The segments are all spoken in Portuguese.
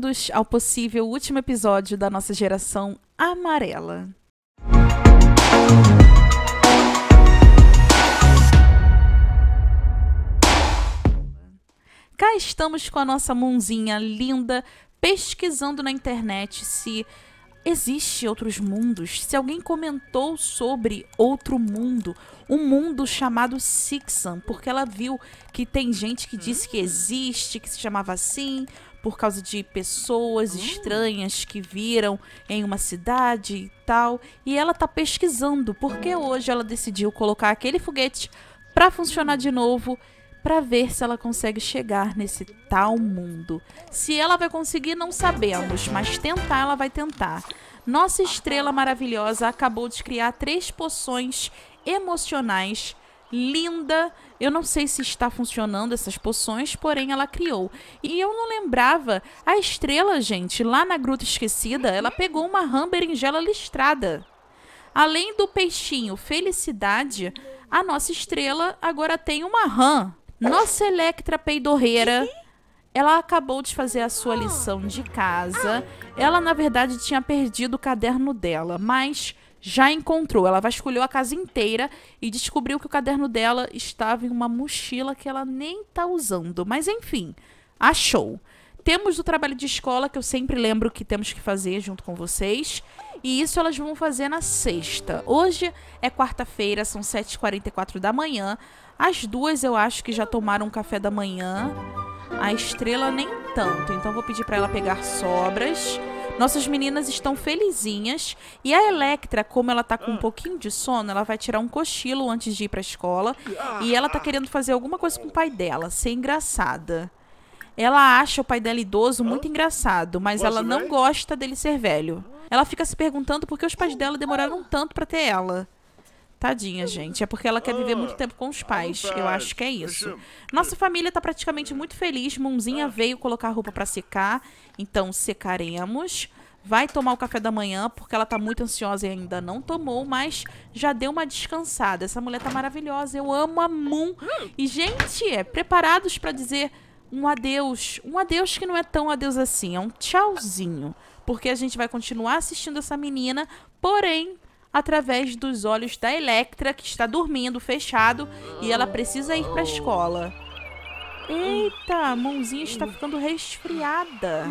bem-vindos ao possível último episódio da nossa geração amarela. Cá estamos com a nossa mãozinha linda, pesquisando na internet se existe outros mundos, se alguém comentou sobre outro mundo, um mundo chamado Sixam, porque ela viu que tem gente que disse que existe, que se chamava assim, por causa de pessoas estranhas que viram em uma cidade e tal, e ela tá pesquisando, porque hoje ela decidiu colocar aquele foguete pra funcionar de novo, pra ver se ela consegue chegar nesse tal mundo. Se ela vai conseguir, não sabemos, mas tentar ela vai tentar. Nossa estrela maravilhosa acabou de criar 3 poções emocionais, linda. Eu não sei se está funcionando essas poções, porém ela criou. E eu não lembrava, a estrela, gente, lá na Gruta Esquecida, ela pegou uma rã berinjela listrada. Além do peixinho Felicidade, a nossa estrela agora tem uma rã. Nossa Electra Peidorreira, ela acabou de fazer a sua lição de casa. Ela, na verdade, tinha perdido o caderno dela, mas já encontrou. Ela vasculhou a casa inteira e descobriu que o caderno dela estava em uma mochila que ela nem tá usando. Mas, enfim, achou. Temos o trabalho de escola, que eu sempre lembro que temos que fazer junto com vocês. E isso elas vão fazer na sexta. Hoje é quarta-feira, são 7h44 da manhã. As duas eu acho que já tomaram um café da manhã. A estrela nem tanto, então vou pedir para ela pegar sobras. Nossas meninas estão felizinhas. E a Electra, como ela tá com um pouquinho de sono, ela vai tirar um cochilo antes de ir pra escola. E ela tá querendo fazer alguma coisa com o pai dela, ser engraçada. Ela acha o pai dela idoso muito engraçado, mas ela não gosta dele ser velho. Ela fica se perguntando por que os pais dela demoraram tanto pra ter ela. Tadinha, gente. É porque ela quer viver muito tempo com os pais. Eu acho que é isso. Nossa família tá praticamente muito feliz. Mãozinha veio colocar a roupa pra secar. Então, secaremos. Vai tomar o café da manhã, porque ela tá muito ansiosa e ainda não tomou, mas já deu uma descansada. Essa mulher tá maravilhosa. Eu amo a Moon. E, gente, preparados pra dizer um adeus que não é tão adeus assim, é um tchauzinho, porque a gente vai continuar assistindo essa menina, porém, através dos olhos da Electra, que está dormindo, fechado, e ela precisa ir para a escola. Eita, a mãozinha está ficando resfriada.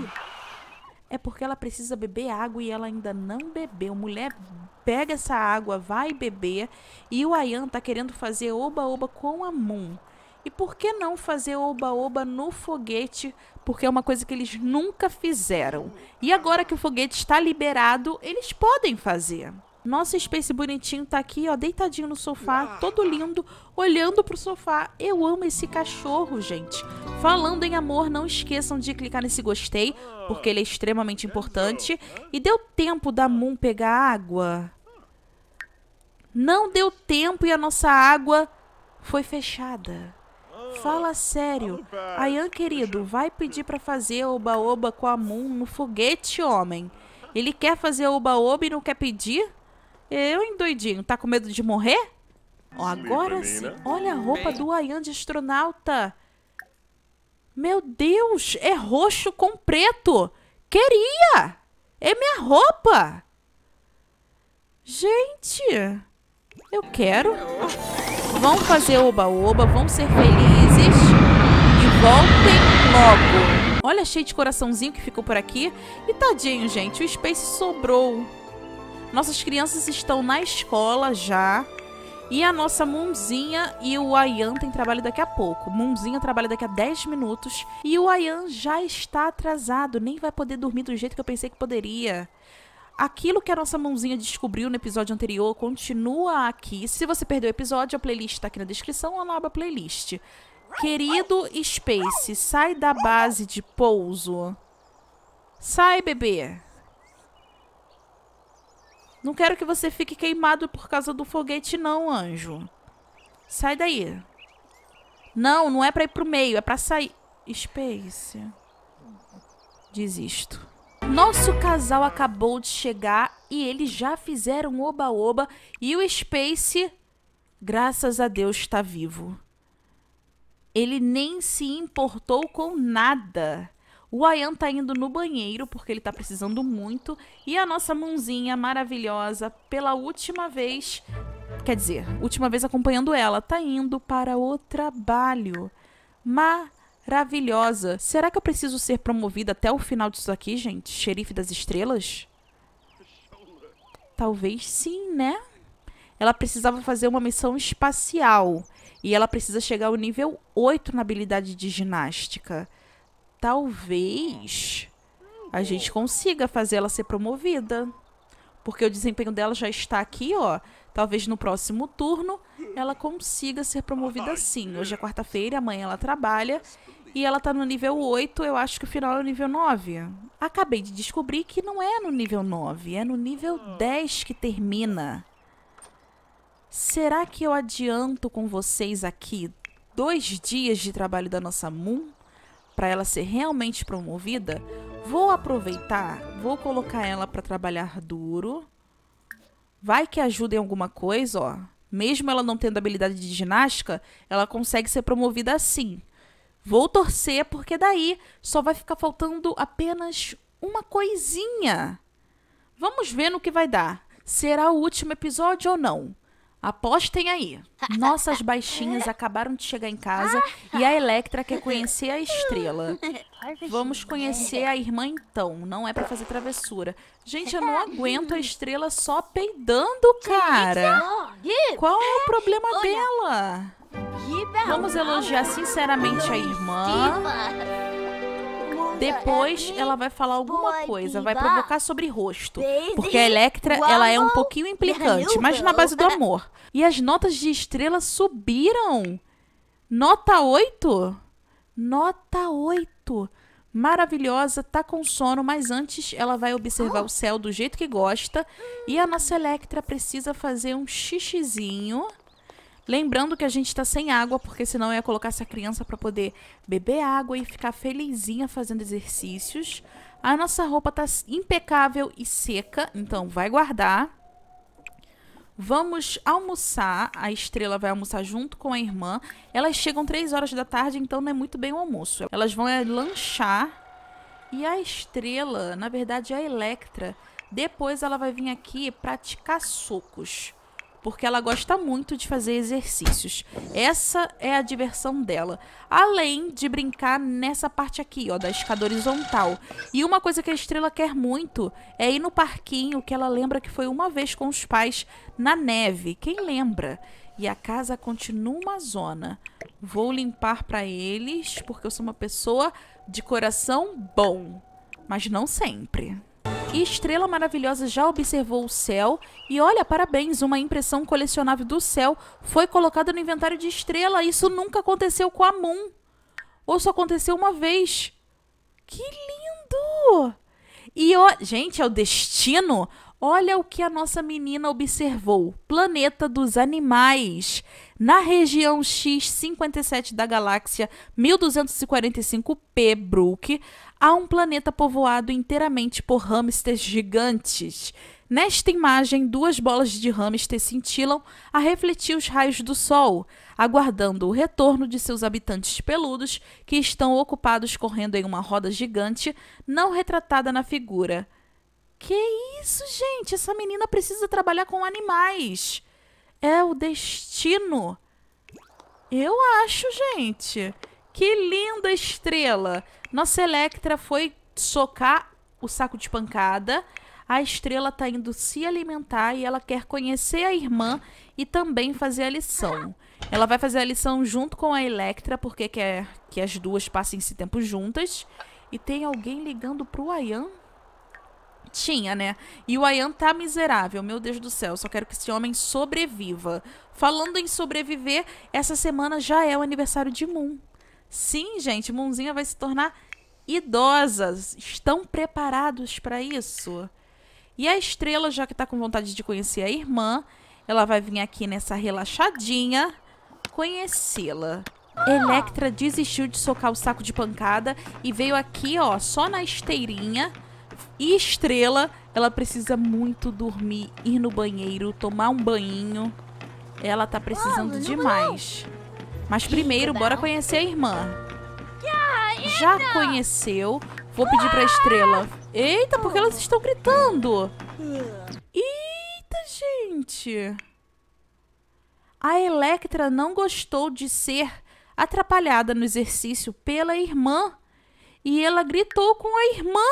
É porque ela precisa beber água e ela ainda não bebeu. Mulher, pega essa água, vai beber, e o Ayan tá querendo fazer oba-oba com a Moon. E por que não fazer oba-oba no foguete? Porque é uma coisa que eles nunca fizeram. E agora que o foguete está liberado, eles podem fazer. Nosso Space bonitinho tá aqui, ó, deitadinho no sofá, todo lindo, olhando pro sofá. Eu amo esse cachorro, gente. Falando em amor, não esqueçam de clicar nesse gostei, porque ele é extremamente importante. E deu tempo da Moon pegar água? Não deu tempo e a nossa água foi fechada. Fala sério. Ayan, querido, vai pedir pra fazer oba-oba com a Moon no foguete, homem. Ele quer fazer oba-oba e não quer pedir? Eu, hein, doidinho? Tá com medo de morrer? Ó, agora sim. Olha a roupa do Ayan de astronauta. Meu Deus, é roxo com preto. Queria! É minha roupa. Gente, eu quero. Vão fazer oba-oba, vão ser felizes e voltem logo. Olha, cheio de coraçãozinho que ficou por aqui. E tadinho, gente, o Space sobrou. Nossas crianças estão na escola já. E a nossa Moonzinha e o Ayan tem trabalho daqui a pouco. Moonzinha trabalha daqui a 10 minutos. E o Ayan já está atrasado, nem vai poder dormir do jeito que eu pensei que poderia. Aquilo que a nossa mãozinha descobriu no episódio anterior continua aqui. Se você perdeu o episódio, a playlist está aqui na descrição ou na aba playlist. Querido Space, sai da base de pouso. Sai, bebê. Não quero que você fique queimado por causa do foguete, não, anjo. Sai daí. Não, não é pra ir pro meio, é pra sair. Space. Desisto. Nosso casal acabou de chegar e eles já fizeram oba-oba e o Space, graças a Deus, está vivo. Ele nem se importou com nada. O Ayan tá indo no banheiro porque ele tá precisando muito. E a nossa mãozinha maravilhosa, pela última vez, quer dizer, última vez acompanhando ela, tá indo para o trabalho. Maravilhosa. Será que eu preciso ser promovida até o final disso aqui, gente? Xerife das Estrelas? Talvez sim, né? Ela precisava fazer uma missão espacial. E ela precisa chegar ao nível 8 na habilidade de ginástica. Talvez a gente consiga fazer ela ser promovida. Porque o desempenho dela já está aqui, ó. Talvez no próximo turno ela consiga ser promovida sim. Hoje é quarta-feira, amanhã ela trabalha. E ela tá no nível 8, eu acho que o final é o nível 9. Acabei de descobrir que não é no nível 9, é no nível 10 que termina. Será que eu adianto com vocês aqui 2 dias de trabalho da nossa Moon para ela ser realmente promovida? Vou aproveitar, vou colocar ela para trabalhar duro. Vai que ajuda em alguma coisa, ó. Mesmo ela não tendo habilidade de ginástica, ela consegue ser promovida assim. Vou torcer porque daí só vai ficar faltando apenas uma coisinha. Vamos ver no que vai dar. Será o último episódio ou não? Apostem aí. Nossas baixinhas acabaram de chegar em casa e a Electra quer conhecer a estrela. Vamos conhecer a irmã então, não é pra fazer travessura. Gente, eu não aguento a estrela só peidando, cara. Qual é o problema dela? Vamos elogiar sinceramente a irmã. Depois ela vai falar alguma coisa, vai provocar sobre rosto. Porque a Electra, ela é um pouquinho implicante, mas na base do amor. E as notas de estrela subiram. Nota 8? Nota 8. Maravilhosa, tá com sono, mas antes ela vai observar o céu do jeito que gosta. E a nossa Electra precisa fazer um xixizinho. Lembrando que a gente tá sem água, porque senão eu ia colocar essa criança pra poder beber água e ficar felizinha fazendo exercícios. A nossa roupa tá impecável e seca, então vai guardar. Vamos almoçar, a estrela vai almoçar junto com a irmã. Elas chegam 3 horas da tarde, então não é muito bem o almoço. Elas vão lanchar e a estrela, na verdade a Electra, depois ela vai vir aqui praticar socos. Porque ela gosta muito de fazer exercícios. Essa é a diversão dela. Além de brincar nessa parte aqui, ó, da escada horizontal. E uma coisa que a estrela quer muito é ir no parquinho, que ela lembra que foi uma vez com os pais na neve. Quem lembra? E a casa continua uma zona. Vou limpar pra eles, porque eu sou uma pessoa de coração bom. Mas não sempre. E Estrela Maravilhosa já observou o céu e olha, parabéns, uma impressão colecionável do céu foi colocada no inventário de Estrela. Isso nunca aconteceu com a Moon, ou só aconteceu uma vez. Que lindo! E ó, gente, é o destino. Olha o que a nossa menina observou. Planeta dos Animais. Na região X57 da galáxia 1245P Brook, há um planeta povoado inteiramente por hamsters gigantes. Nesta imagem, 2 bolas de hamsters cintilam a refletir os raios do sol, aguardando o retorno de seus habitantes peludos, que estão ocupados correndo em uma roda gigante não retratada na figura. Que isso, gente? Essa menina precisa trabalhar com animais. É o destino. Eu acho, gente. Que linda estrela. Nossa Electra foi socar o saco de pancada. A estrela tá indo se alimentar e ela quer conhecer a irmã e também fazer a lição. Ela vai fazer a lição junto com a Electra, porque quer que as duas passem esse tempo juntas. E tem alguém ligando pro Ayan? Tinha, né? E o Ayan tá miserável. Meu Deus do céu, só quero que esse homem sobreviva. Falando em sobreviver, essa semana já é o aniversário de Moon. Sim, gente, Moonzinha vai se tornar idosa. Estão preparados para isso? E a estrela, já que tá com vontade de conhecer a irmã, ela vai vir aqui nessa relaxadinha conhecê-la. Electra desistiu de socar o saco de pancada e veio aqui, ó, só na esteirinha. E Estrela, ela precisa muito dormir, ir no banheiro, tomar um banhinho. Ela tá precisando demais. Mas primeiro, bora conhecer a irmã. Já conheceu. Vou pedir pra estrela. Eita, porque elas estão gritando. Eita, gente. A Electra não gostou de ser atrapalhada no exercício pela irmã. E ela gritou com a irmã.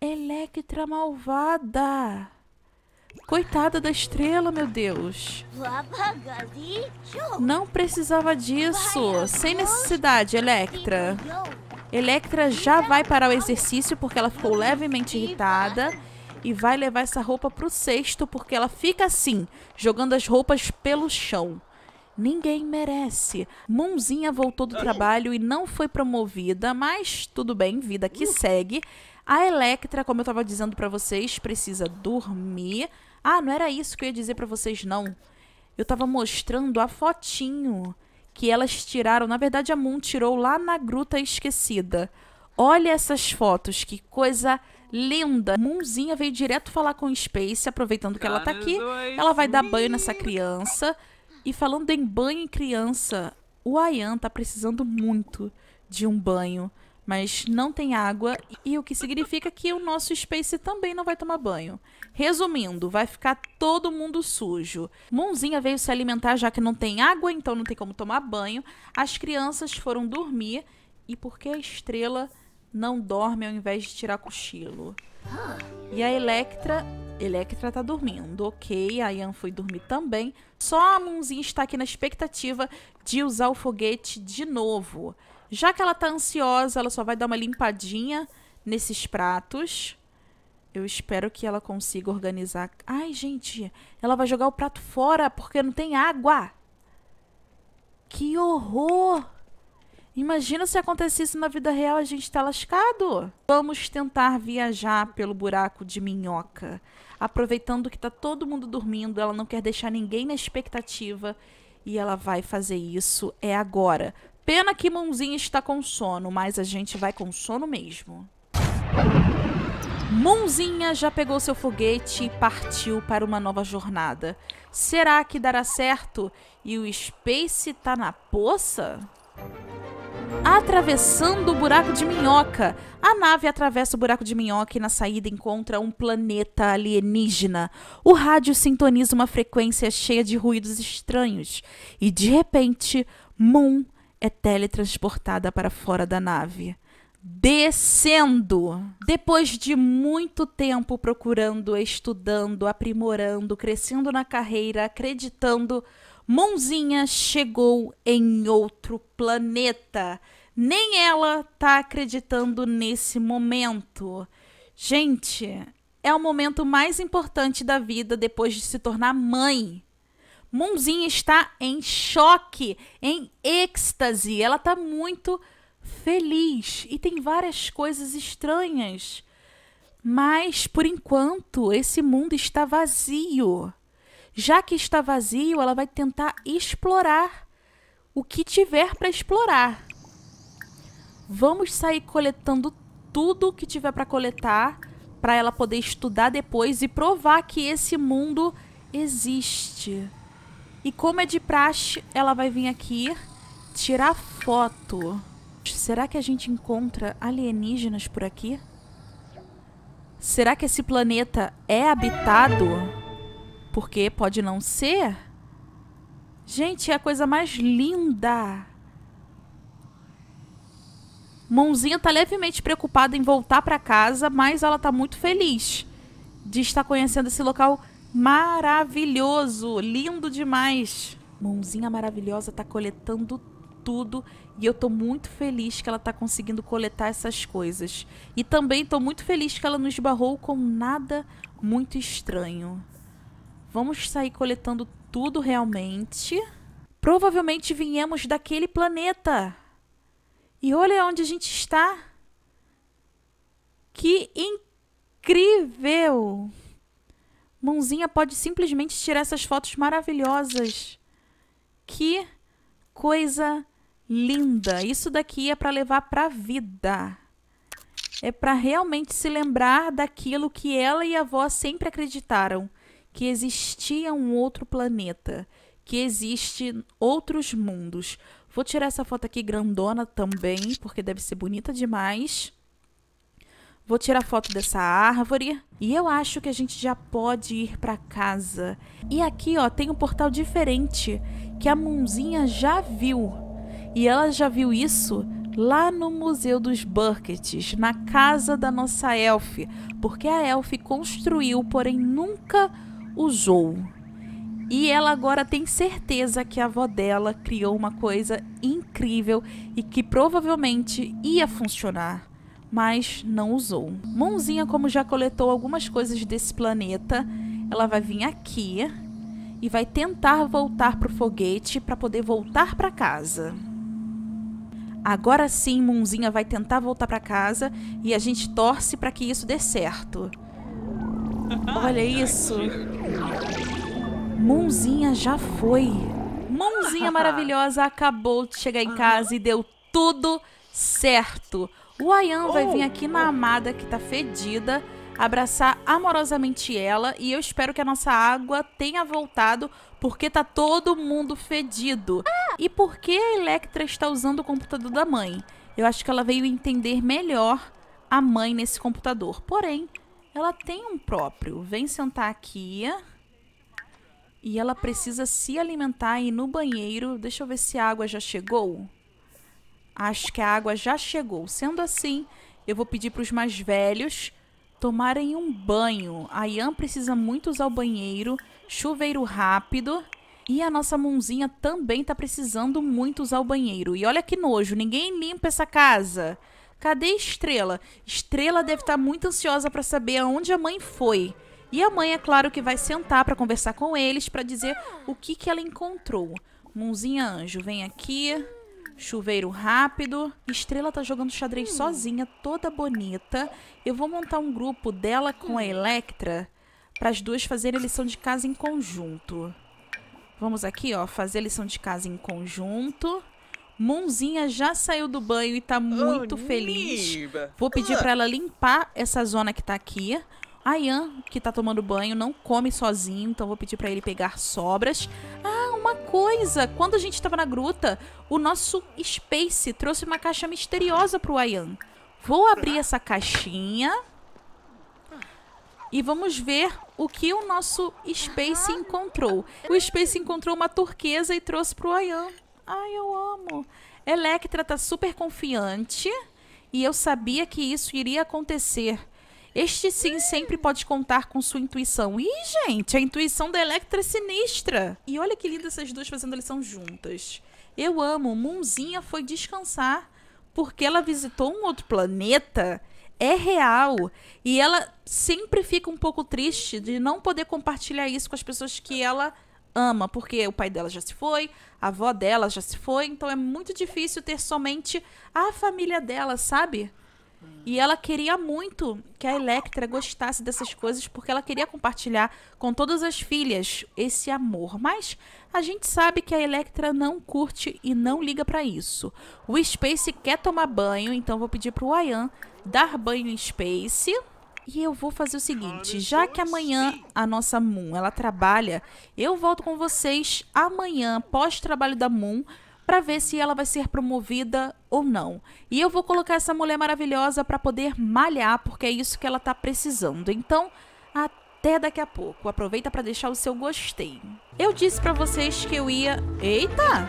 Electra malvada. Coitada da estrela, meu Deus. Não precisava disso. Sem necessidade, Electra. Electra já vai parar o exercício porque ela ficou levemente irritada. E vai levar essa roupa pro cesto porque ela fica assim, jogando as roupas pelo chão. Ninguém merece. Mãozinha voltou do trabalho e não foi promovida, mas tudo bem, vida que segue. A Electra, como eu estava dizendo para vocês, precisa dormir. Ah, não era isso que eu ia dizer para vocês, não. Eu estava mostrando a fotinho que elas tiraram. Na verdade, a Moon tirou lá na Gruta Esquecida. Olha essas fotos, que coisa linda. Moonzinha veio direto falar com o Space, aproveitando que ela tá aqui. Ela vai dar banho nessa criança. E falando em banho e criança, o Ayan tá precisando muito de um banho. Mas não tem água, e o que significa que o nosso Space também não vai tomar banho. Resumindo, vai ficar todo mundo sujo. Moonzinha veio se alimentar já que não tem água, então não tem como tomar banho. As crianças foram dormir, e por que a estrela não dorme ao invés de tirar cochilo? E a Electra... Electra tá dormindo, ok, a Ian foi dormir também. Só a Moonzinha está aqui na expectativa de usar o foguete de novo. Já que ela tá ansiosa, ela só vai dar uma limpadinha nesses pratos. Eu espero que ela consiga organizar... Ai, gente, ela vai jogar o prato fora porque não tem água. Que horror! Imagina se acontecesse na vida real, a gente tá lascado. Vamos tentar viajar pelo buraco de minhoca. Aproveitando que tá todo mundo dormindo, ela não quer deixar ninguém na expectativa. E ela vai fazer isso, é agora. Pena que Moonzinha está com sono, mas a gente vai com sono mesmo. Moonzinha já pegou seu foguete e partiu para uma nova jornada. Será que dará certo? E o Space tá na poça? Atravessando o buraco de minhoca. A nave atravessa o buraco de minhoca e na saída encontra um planeta alienígena. O rádio sintoniza uma frequência cheia de ruídos estranhos. E de repente, Moon é teletransportada para fora da nave. Descendo! Depois de muito tempo procurando, estudando, aprimorando, crescendo na carreira, acreditando... Moonzinha chegou em outro planeta. Nem ela tá acreditando nesse momento. Gente, é o momento mais importante da vida depois de se tornar mãe. Moonzinha está em choque, em êxtase. Ela tá muito feliz e tem várias coisas estranhas. Mas, por enquanto, esse mundo está vazio. Já que está vazio, ela vai tentar explorar o que tiver para explorar. Vamos sair coletando tudo que tiver para coletar, para ela poder estudar depois e provar que esse mundo existe. E como é de praxe, ela vai vir aqui tirar foto. Será que a gente encontra alienígenas por aqui? Será que esse planeta é habitado? Porque pode não ser. Gente, é a coisa mais linda. Moonzinha tá levemente preocupada em voltar para casa, mas ela tá muito feliz de estar conhecendo esse local maravilhoso, lindo demais. Moonzinha maravilhosa tá coletando tudo e eu tô muito feliz que ela tá conseguindo coletar essas coisas. E também tô muito feliz que ela não esbarrou com nada muito estranho. Vamos sair coletando tudo realmente. Provavelmente viemos daquele planeta. E olha onde a gente está. Que incrível! Moonzinha pode simplesmente tirar essas fotos maravilhosas. Que coisa linda! Isso daqui é para levar para a vida. É para realmente se lembrar daquilo que ela e a avó sempre acreditaram. Que existia um outro planeta, que existem outros mundos. Vou tirar essa foto aqui grandona também, porque deve ser bonita demais. Vou tirar foto dessa árvore. E eu acho que a gente já pode ir pra casa. E aqui, ó, tem um portal diferente, que a mãozinha já viu. E ela já viu isso lá no Museu dos Burkets, na casa da nossa elf. Porque a elf construiu, porém nunca usou. E ela agora tem certeza que a avó dela criou uma coisa incrível e que provavelmente ia funcionar, mas não usou. Mãozinha, como já coletou algumas coisas desse planeta, ela vai vir aqui e vai tentar voltar pro foguete para poder voltar para casa. Agora sim, Mãozinha vai tentar voltar para casa e a gente torce para que isso dê certo. Olha isso! Mãozinha já foi. Mãozinha maravilhosa acabou de chegar em casa e deu tudo certo. O Ayan vai vir aqui na Amada, que tá fedida, abraçar amorosamente ela. E eu espero que a nossa água tenha voltado, porque tá todo mundo fedido. E por que a Electra está usando o computador da mãe? Eu acho que ela veio entender melhor a mãe nesse computador. Porém, ela tem um próprio. Vem sentar aqui. E ela precisa se alimentar e ir no banheiro. Deixa eu ver se a água já chegou. Acho que a água já chegou. Sendo assim, eu vou pedir para os mais velhos tomarem um banho. A Ian precisa muito usar o banheiro. Chuveiro rápido. E a nossa mãozinha também tá precisando muito usar o banheiro. E olha que nojo, ninguém limpa essa casa. Cadê Estrela? Estrela deve estar muito ansiosa para saber aonde a mãe foi. E a mãe, é claro, que vai sentar para conversar com eles, para dizer o que que ela encontrou. Mãozinha anjo, vem aqui. Chuveiro rápido. Estrela tá jogando xadrez sozinha, toda bonita. Eu vou montar um grupo dela com a Electra, para as duas fazerem lição de casa em conjunto. Vamos aqui, ó, fazer lição de casa em conjunto. Mãozinha já saiu do banho e tá muito feliz. Vou pedir para ela limpar essa zona que tá aqui. A Ian, que tá tomando banho, não come sozinho, então vou pedir pra ele pegar sobras. Ah, uma coisa! Quando a gente tava na gruta, o nosso Space trouxe uma caixa misteriosa pro Ian. Vou abrir essa caixinha e vamos ver o que o nosso Space encontrou. O Space encontrou uma turquesa e trouxe pro Ian. Ai, eu amo! Electra tá super confiante e eu sabia que isso iria acontecer. Este sim sempre pode contar com sua intuição. Ih, gente, a intuição da Electra é sinistra. E olha que linda essas duas fazendo a lição juntas. Eu amo. Mãozinha foi descansar porque ela visitou um outro planeta. É real. E ela sempre fica um pouco triste de não poder compartilhar isso com as pessoas que ela ama. Porque o pai dela já se foi, a avó dela já se foi. Então é muito difícil ter somente a família dela, sabe? E ela queria muito que a Electra gostasse dessas coisas, porque ela queria compartilhar com todas as filhas esse amor. Mas a gente sabe que a Electra não curte e não liga pra isso. O Space quer tomar banho, então vou pedir pro Ayan dar banho em Space. E eu vou fazer o seguinte, já que amanhã a nossa Moon, ela trabalha, eu volto com vocês amanhã, pós-trabalho da Moon, para ver se ela vai ser promovida ou não. E eu vou colocar essa mulher maravilhosa para poder malhar, porque é isso que ela tá precisando. Então, até daqui a pouco. Aproveita para deixar o seu gostei. Eu disse para vocês que eu ia... Eita!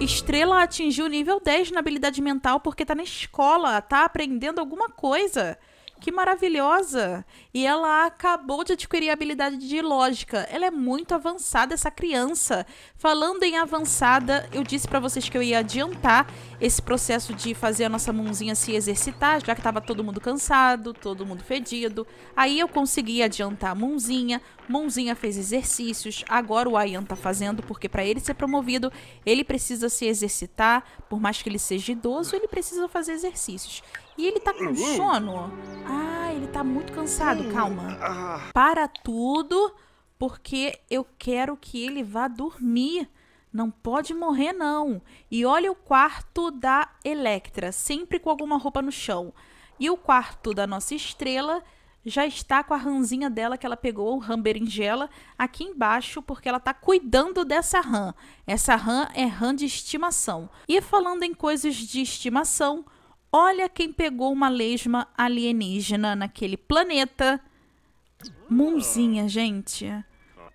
Estrela atingiu o nível 10 na habilidade mental porque tá na escola, tá aprendendo alguma coisa. Que maravilhosa! E ela acabou de adquirir a habilidade de lógica. Ela é muito avançada, essa criança. Falando em avançada, eu disse pra vocês que eu ia adiantar esse processo de fazer a nossa mãozinha se exercitar, já que tava todo mundo cansado, todo mundo fedido. Aí eu consegui adiantar a mãozinha. Mãozinha fez exercícios. Agora o Ayan tá fazendo, porque pra ele ser promovido, ele precisa se exercitar. Por mais que ele seja idoso, ele precisa fazer exercícios. E ele tá com sono? Ah, ele tá muito cansado. Calma. Para tudo, porque eu quero que ele vá dormir. Não pode morrer, não. E olha o quarto da Electra, sempre com alguma roupa no chão. E o quarto da nossa Estrela já está com a ranzinha dela que ela pegou, o rã berinjela, aqui embaixo, porque ela está cuidando dessa rã. Essa rã é rã de estimação. E falando em coisas de estimação, olha quem pegou uma lesma alienígena naquele planeta. Mumzinha, gente.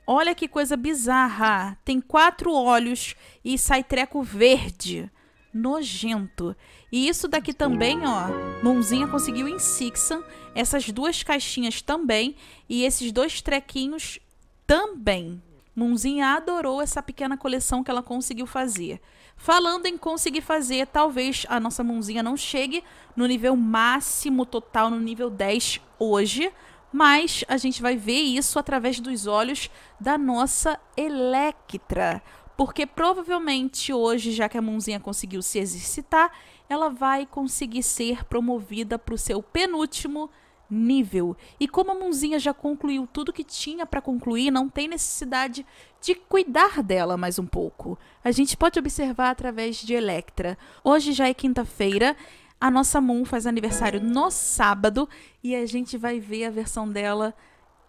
Olha que coisa bizarra. Tem 4 olhos e sai treco verde. Nojento. E isso daqui também, ó. Mumzinha conseguiu em Sixam. Essas 2 caixinhas também. E esses 2 trequinhos também. Mumzinha adorou essa pequena coleção que ela conseguiu fazer. Falando em conseguir fazer, talvez a nossa Mumzinha não chegue no nível máximo total, no nível 10 hoje. Mas a gente vai ver isso através dos olhos da nossa Electra. Porque provavelmente hoje, já que a Mumzinha conseguiu se exercitar, ela vai conseguir ser promovida para o seu penúltimo nível. E como a Mumzinha já concluiu tudo que tinha para concluir, não tem necessidade de cuidar dela mais um pouco. A gente pode observar através de Electra. Hoje já é quinta-feira, a nossa Moon faz aniversário no sábado e a gente vai ver a versão dela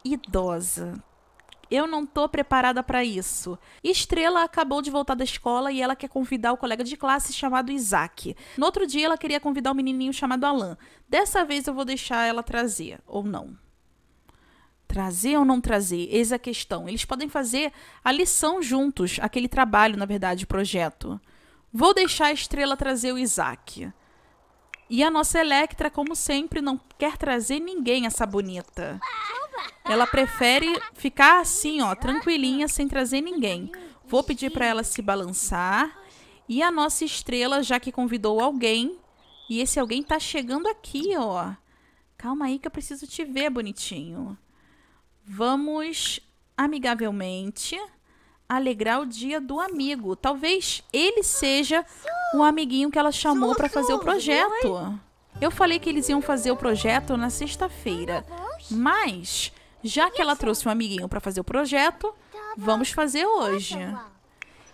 idosa. Eu não tô preparada para isso. Estrela acabou de voltar da escola e ela quer convidar o colega de classe chamado Isaac. No outro dia ela queria convidar um menininho chamado Alan. Dessa vez eu vou deixar ela trazer, ou não. Trazer ou não trazer? Essa é a questão. Eles podem fazer a lição juntos, aquele trabalho, na verdade, projeto. Vou deixar a Estrela trazer o Isaac. E a nossa Electra, como sempre, não quer trazer ninguém, essa bonita. Ela prefere ficar assim, ó, tranquilinha, sem trazer ninguém. Vou pedir para ela se balançar. E a nossa Estrela, já que convidou alguém, e esse alguém tá chegando aqui, ó. Calma aí que eu preciso te ver, bonitinho. Vamos, amigavelmente, alegrar o dia do amigo. Talvez ele seja o amiguinho que ela chamou para fazer o projeto. Eu falei que eles iam fazer o projeto na sexta-feira, mas já que ela trouxe um amiguinho para fazer o projeto, vamos fazer hoje.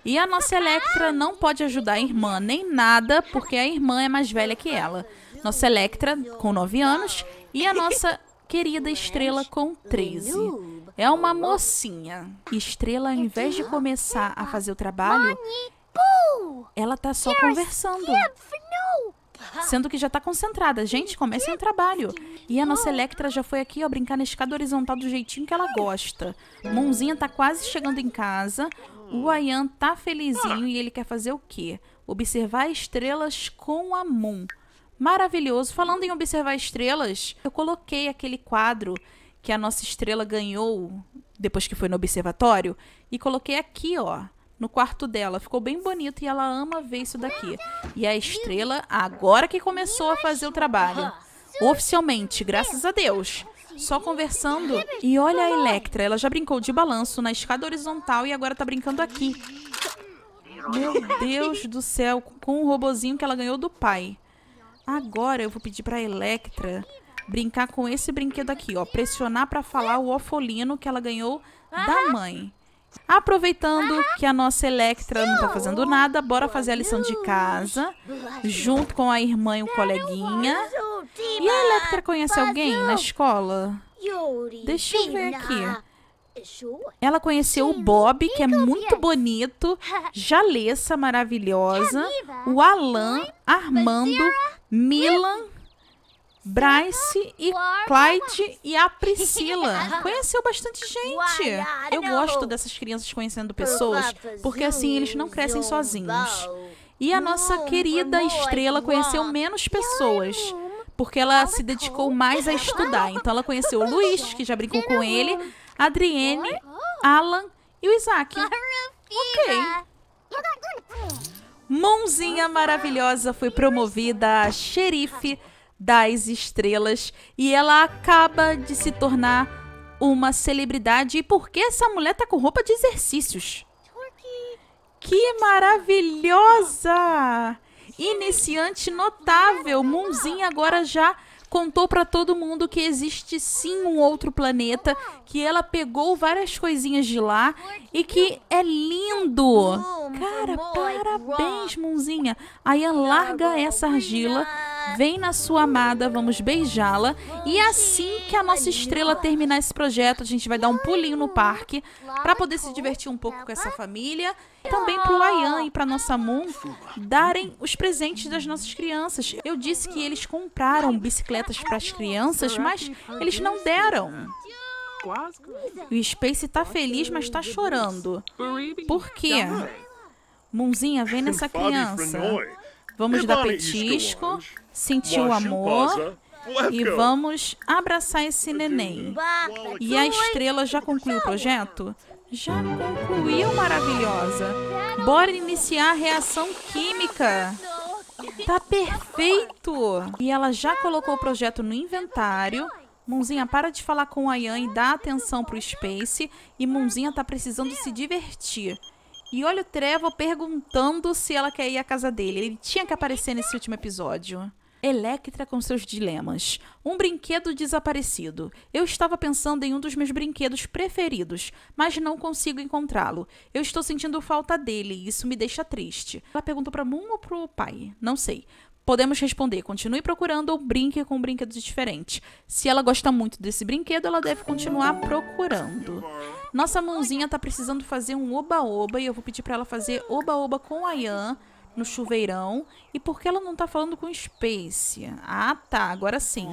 E a nossa Electra não pode ajudar a irmã nem nada, porque a irmã é mais velha que ela. Nossa Electra com 9 anos e a nossa querida Estrela com 13. É uma mocinha. Estrela, ao invés de começar a fazer o trabalho, ela tá só conversando. Sendo que já tá concentrada. Gente, comecem o trabalho. E a nossa Electra já foi aqui, ó, brincar na escada horizontal do jeitinho que ela gosta. Mumzinha tá quase chegando em casa. O Ayan tá felizinho e ele quer fazer o quê? Observar estrelas com a Moon. Maravilhoso. Falando em observar estrelas, eu coloquei aquele quadro que a nossa Estrela ganhou depois que foi no observatório e coloquei aqui, ó, no quarto dela. Ficou bem bonito e ela ama ver isso daqui. E a Estrela, agora que começou a fazer o trabalho, oficialmente, graças a Deus, só conversando. E olha a Electra, ela já brincou de balanço na escada horizontal e agora tá brincando aqui. Meu Deus do céu, com o robozinho que ela ganhou do pai. Agora eu vou pedir pra Electra brincar com esse brinquedo aqui, ó. Pressionar pra falar o ofolino que ela ganhou da mãe. Aproveitando que a nossa Electra não tá fazendo nada, bora fazer a lição de casa, junto com a irmã e o coleguinha. E a Electra conhece alguém na escola? Deixa eu ver aqui. Ela conheceu o Bob, que é muito bonito, Jalessa, maravilhosa, o Alan, Armando, Milan, Bryce e Clyde e a Priscila. Conheceu bastante gente. Eu gosto dessas crianças conhecendo pessoas, porque assim eles não crescem sozinhos. E a nossa querida Estrela conheceu menos pessoas, porque ela se dedicou mais a estudar. Então ela conheceu o Luiz, que já brincou com ele, Adrien, Alan e o Isaac. Ok. Mãozinha maravilhosa foi promovida a xerife das estrelas e ela acaba de se tornar uma celebridade. E por que essa mulher tá com roupa de exercícios? Que maravilhosa! Iniciante notável, Mumzinha agora já contou para todo mundo que existe sim um outro planeta, que ela pegou várias coisinhas de lá e que é lindo. Cara, parabéns, Mumzinha. Aí ela larga essa argila vem na sua amada, vamos beijá-la. E assim que a nossa estrela terminar esse projeto, a gente vai dar um pulinho no parque para poder se divertir um pouco com essa família. Também para o Ayan e para nossa Moon darem os presentes das nossas crianças. Eu disse que eles compraram bicicletas para as crianças, mas eles não deram. O Space tá feliz, mas tá chorando. Por quê? Munzinha, vem nessa criança. Vamos dar petisco, sentir o amor e vamos abraçar esse neném. E a estrela já concluiu o projeto? Já concluiu, maravilhosa. Bora iniciar a reação química. Tá perfeito. E ela já colocou o projeto no inventário. Munzinha, para de falar com a Ayan e dá atenção pro Space. E Munzinha tá precisando se divertir. E olha o Trevor perguntando se ela quer ir à casa dele. Ele tinha que aparecer nesse último episódio. Electra com seus dilemas. Um brinquedo desaparecido. Eu estava pensando em um dos meus brinquedos preferidos, mas não consigo encontrá-lo. Eu estou sentindo falta dele e isso me deixa triste. Ela perguntou para Moon ou pro pai? Não sei. Podemos responder, continue procurando ou brinque com um brinquedo diferente. Se ela gosta muito desse brinquedo, ela deve continuar procurando. Nossa mãozinha tá precisando fazer um oba-oba e eu vou pedir pra ela fazer oba-oba com a Ayan no chuveirão. E por que ela não tá falando com o Space? Ah, tá, agora sim.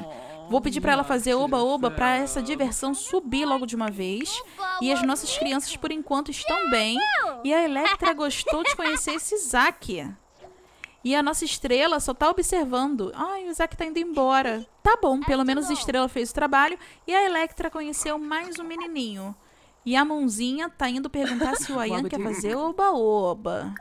Vou pedir pra ela fazer oba-oba pra essa diversão subir logo de uma vez. E as nossas crianças, por enquanto, estão bem. E a Electra gostou de conhecer esse Isaac. E a nossa estrela só tá observando. Ai, o Isaac tá indo embora. Tá bom, pelo menos a estrela fez o trabalho. E a Electra conheceu mais um menininho. E a mãozinha tá indo perguntar se o Ayan quer fazer oba-oba.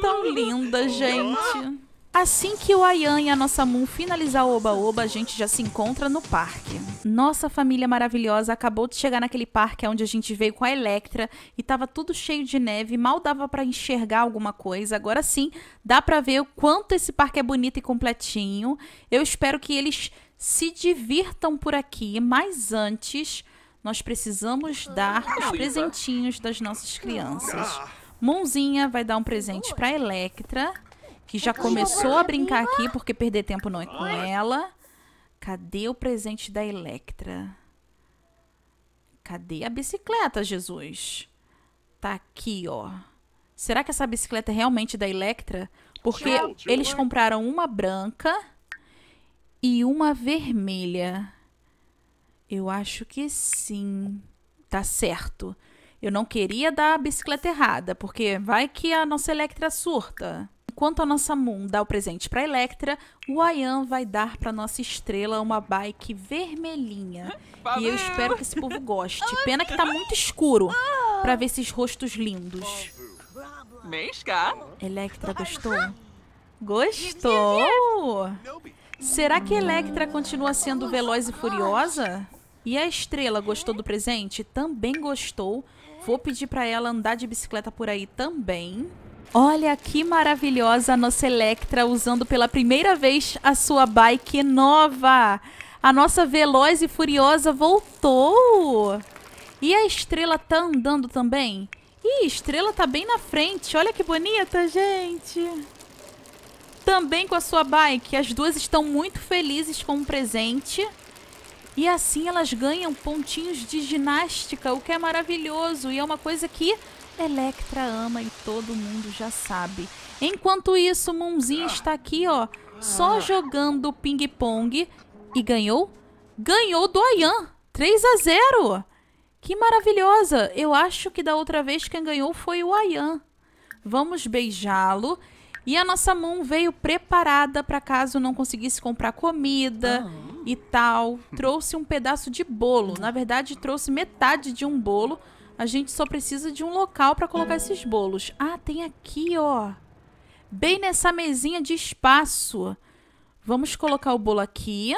Tão linda, gente. Assim que o Ayan e a nossa Moon finalizar o oba-oba, a gente já se encontra no parque. Nossa família maravilhosa acabou de chegar naquele parque onde a gente veio com a Electra e tava tudo cheio de neve, mal dava pra enxergar alguma coisa. Agora sim, dá pra ver o quanto esse parque é bonito e completinho. Eu espero que eles se divirtam por aqui, mas antes, nós precisamos dar os presentinhos das nossas crianças. Moonzinha vai dar um presente pra Electra, que já começou a brincar aqui, porque perder tempo não é com ela. Cadê o presente da Electra? Cadê a bicicleta, Jesus? Tá aqui, ó. Será que essa bicicleta é realmente da Electra? Porque eles compraram uma branca e uma vermelha. Eu acho que sim. Tá certo. Eu não queria dar a bicicleta errada, porque vai que a nossa Electra surta. Enquanto a nossa Moon dá o presente para Electra, o Ayan vai dar para nossa estrela uma bike vermelhinha. E eu espero que esse povo goste. Pena que tá muito escuro para ver esses rostos lindos. Electra gostou? Gostou! Será que Electra continua sendo veloz e furiosa? E a estrela gostou do presente? Também gostou. Vou pedir para ela andar de bicicleta por aí também. Olha que maravilhosa a nossa Electra usando pela primeira vez a sua bike nova. A nossa veloz e furiosa voltou. E a estrela tá andando também. Ih, a estrela tá bem na frente. Olha que bonita, gente. Também com a sua bike. As duas estão muito felizes com o presente. E assim elas ganham pontinhos de ginástica, o que é maravilhoso. E é uma coisa que Electra ama e todo mundo já sabe. Enquanto isso, Moonzinha está aqui, ó, só jogando ping-pong. E ganhou? Ganhou do Ayan! 3-0! Que maravilhosa! Eu acho que da outra vez quem ganhou foi o Ayan. Vamos beijá-lo. E a nossa Moon veio preparada para caso não conseguisse comprar comida e tal. Trouxe um pedaço de bolo. Na verdade, trouxe metade de um bolo. A gente só precisa de um local para colocar esses bolos. Ah, tem aqui, ó. Bem nessa mesinha de espaço. Vamos colocar o bolo aqui.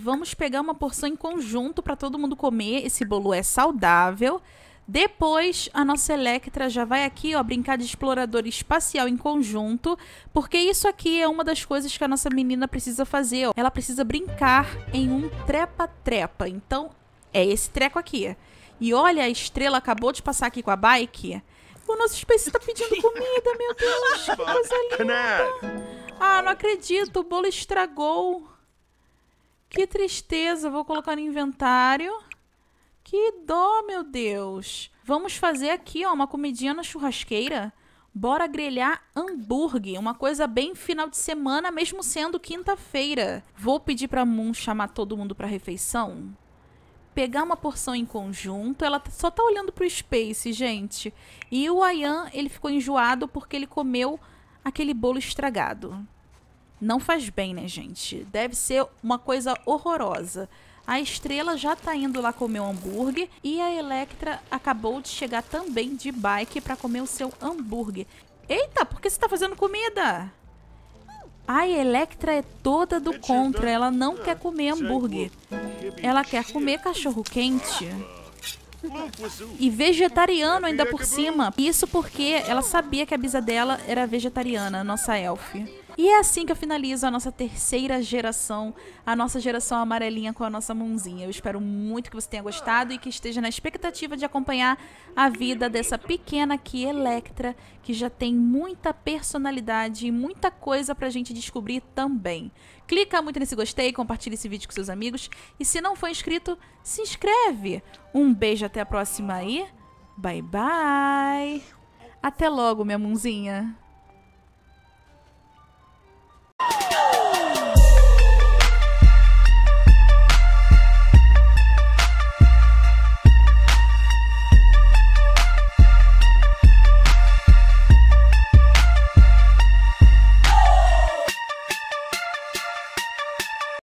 Vamos pegar uma porção em conjunto para todo mundo comer. Esse bolo é saudável. Depois, a nossa Electra já vai aqui, ó, brincar de explorador espacial em conjunto. Porque isso aqui é uma das coisas que a nossa menina precisa fazer, ó. Ela precisa brincar em um trepa-trepa. Então, é esse treco aqui. E olha, a estrela acabou de passar aqui com a bike. O nosso Space tá pedindo comida, meu Deus, que coisa linda. Ah, não acredito, o bolo estragou. Que tristeza, vou colocar no inventário. Que dó, meu Deus. Vamos fazer aqui, ó, uma comidinha na churrasqueira. Bora grelhar hambúrguer, uma coisa bem final de semana, mesmo sendo quinta-feira. Vou pedir pra Moon chamar todo mundo pra refeição. Pegar uma porção em conjunto. Ela só tá olhando pro Space, gente. E o Ayan, ele ficou enjoado porque ele comeu aquele bolo estragado. Não faz bem, né, gente? Deve ser uma coisa horrorosa. A Estrela já tá indo lá comer o hambúrguer e a Electra acabou de chegar também de bike pra comer o seu hambúrguer. Eita, por que você tá fazendo comida? A Electra é toda do contra, ela não quer comer hambúrguer. Ela quer comer cachorro-quente. E vegetariano ainda por cima. Isso porque ela sabia que a bisa dela era vegetariana, a nossa elfe. E é assim que eu finalizo a nossa terceira geração, a nossa geração amarelinha com a nossa mãozinha. Eu espero muito que você tenha gostado e que esteja na expectativa de acompanhar a vida dessa pequena aqui, Electra, que já tem muita personalidade e muita coisa pra gente descobrir também. Clica muito nesse gostei, compartilha esse vídeo com seus amigos e se não for inscrito, se inscreve. Um beijo, até a próxima aí. Bye, bye. Até logo, minha mãozinha.